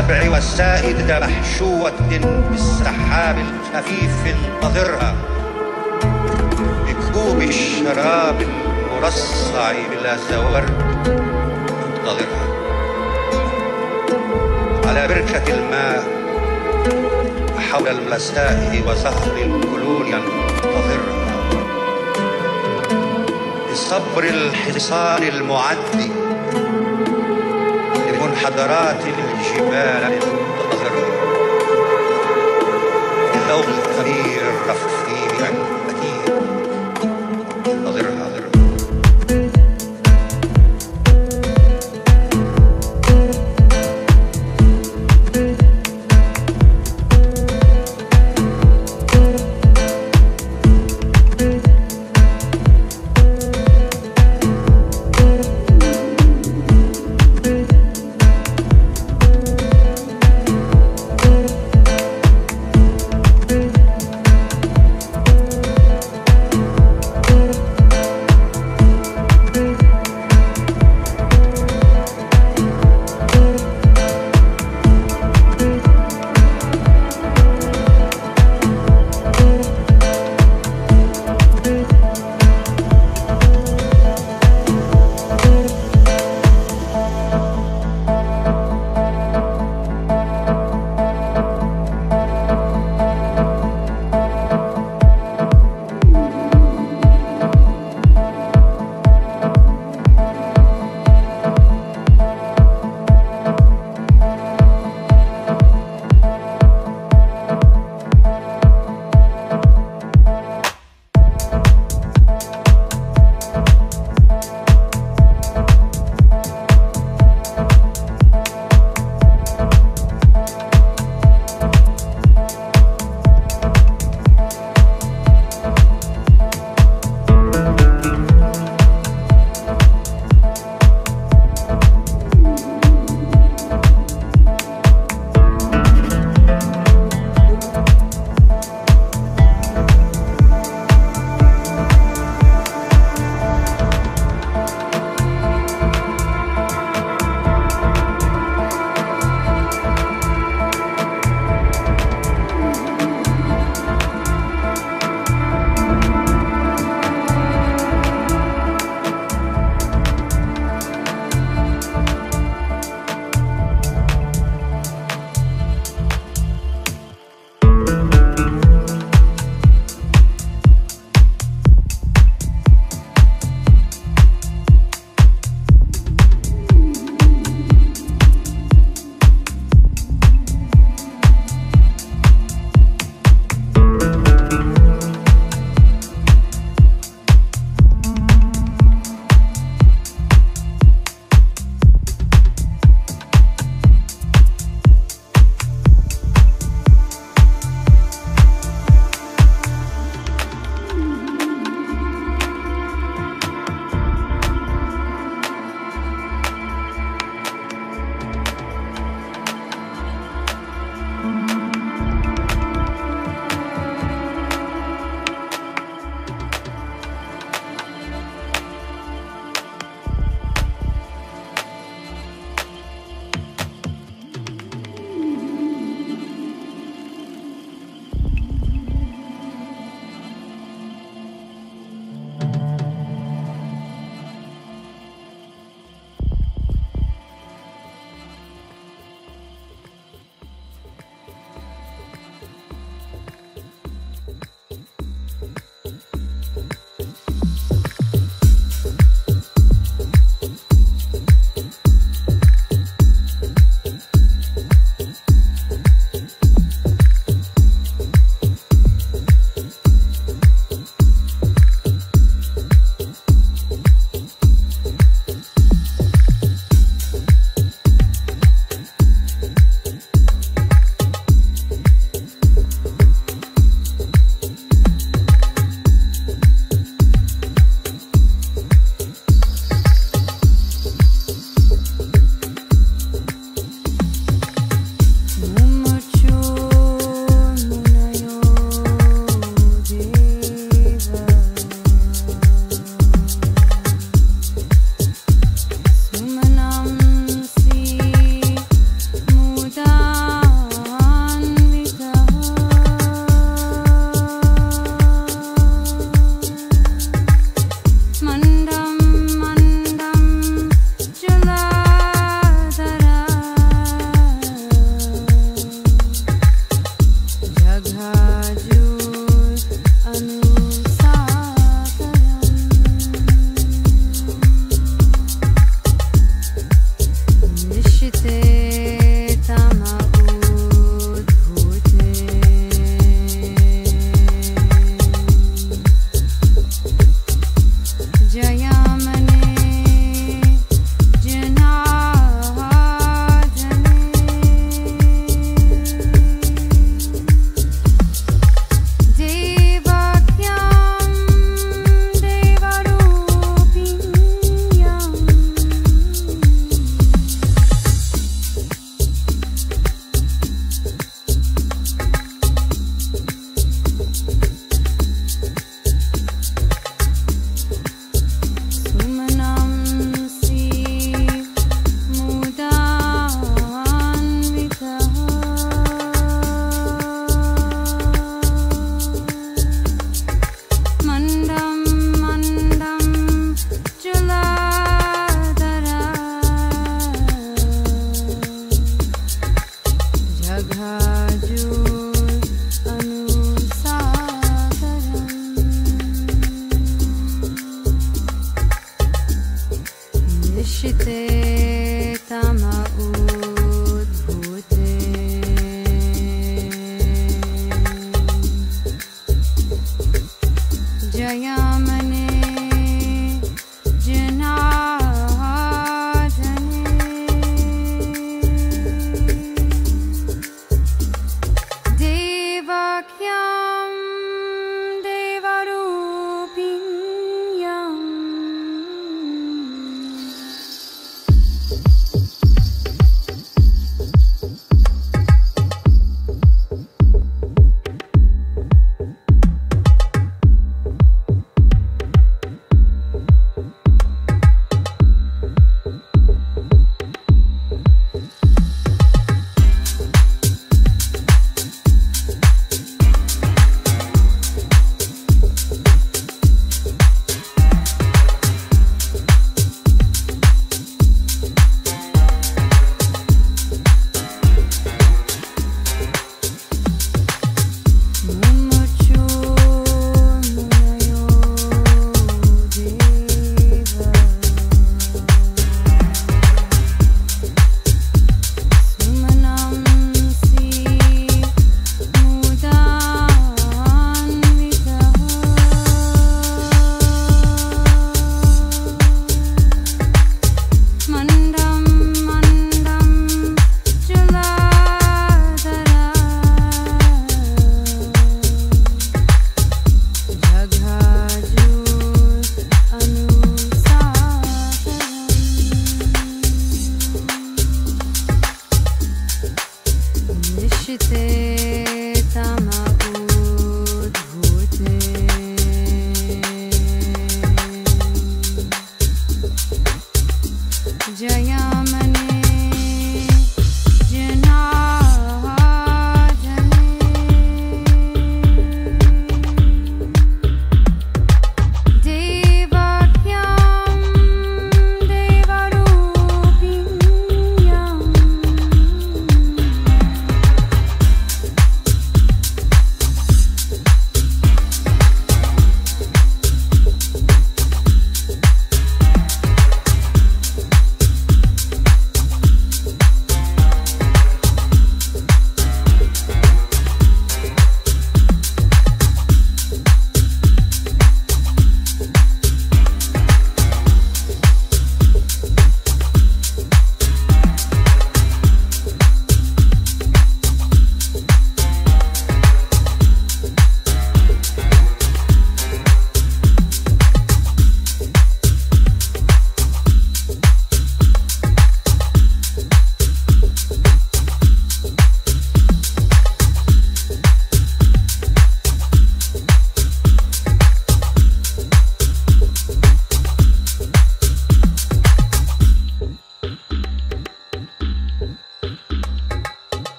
السبع والسائد ده محشوة بالسحاب الخفيف القذرها بكوب الشراب المرصع بلا زورد انتظرها على بركة الماء حول المساء وصهر الكلول ينتظرها بصبر الحصان المعدي لمنحدرات الجبال ينتظرها بذوق الثمير الرفيع المتين ينتظرها.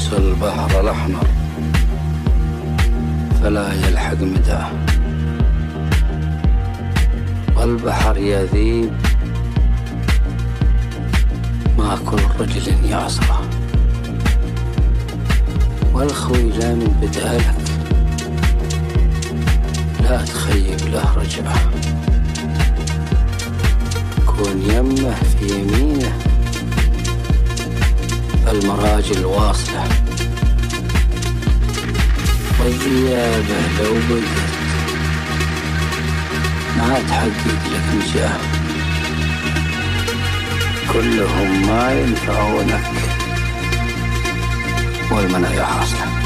يغوص البحر الأحمر فلا يلحق مداه، والبحر يذيب ما كل رجل يعصره، والخويلة من بدالك لا تخيب له رجعه. كون يمه في يمينه المراجل واصلة، والذيابة لو بلدت ما تحقق لك مجاه. كلهم ما ينفعونك والمنايا حاصلة.